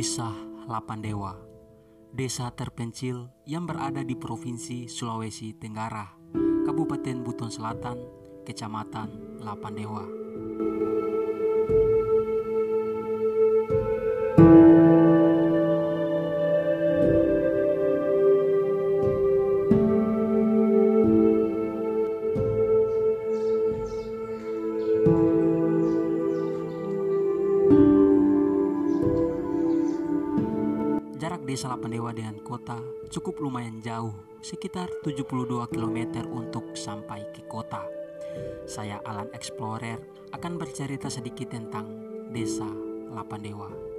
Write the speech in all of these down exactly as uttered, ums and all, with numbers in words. Desa Lapandewa, desa terpencil yang berada di Provinsi Sulawesi Tenggara, Kabupaten Buton Selatan, Kecamatan Lapandewa. Jarak desa Lapandewa dengan kota cukup lumayan jauh, sekitar tujuh puluh dua kilometer untuk sampai ke kota. Saya Alan Explorer akan bercerita sedikit tentang desa Lapandewa.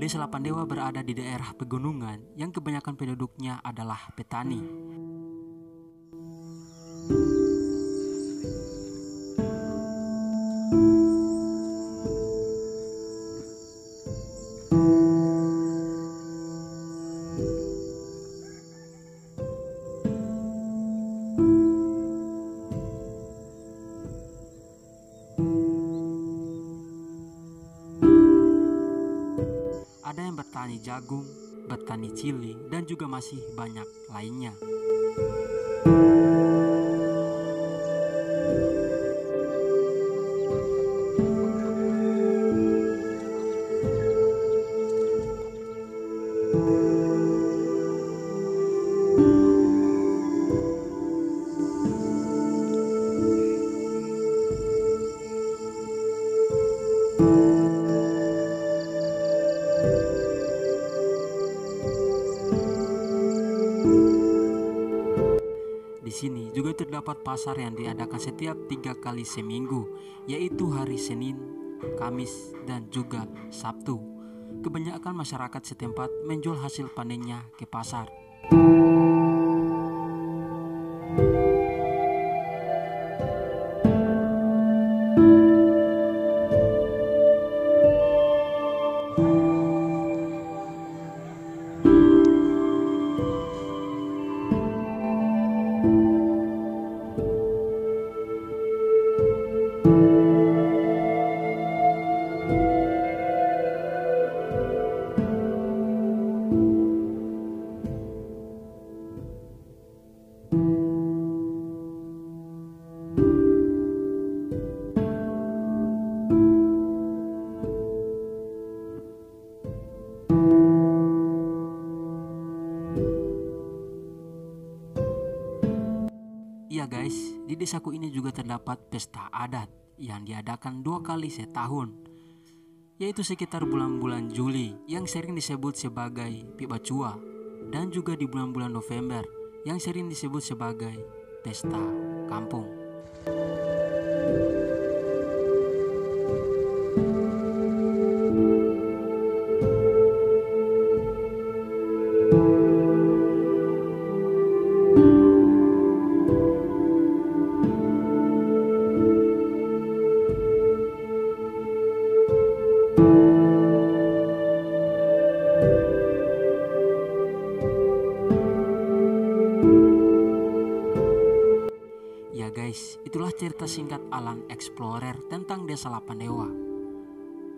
Desa Lapandewa berada di daerah pegunungan yang kebanyakan penduduknya adalah petani. Ada yang bertani jagung, bertani cili, dan juga masih banyak lainnya. Di sini juga terdapat pasar yang diadakan setiap tiga kali seminggu, yaitu hari Senin, Kamis, dan juga Sabtu. Kebanyakan masyarakat setempat menjual hasil panennya ke pasar. Iya guys, di desaku ini juga terdapat pesta adat yang diadakan dua kali setahun, yaitu sekitar bulan-bulan Juli yang sering disebut sebagai Pibacua, dan juga di bulan-bulan November yang sering disebut sebagai pesta kampung. Itulah cerita singkat Alan Explorer tentang Desa Lapandewa.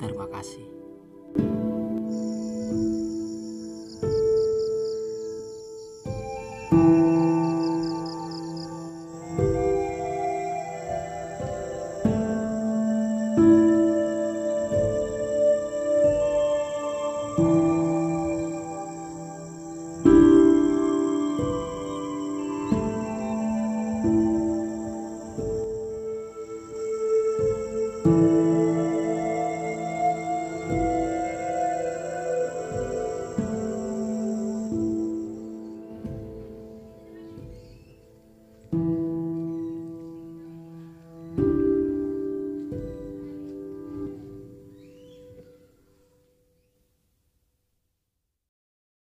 Terima kasih.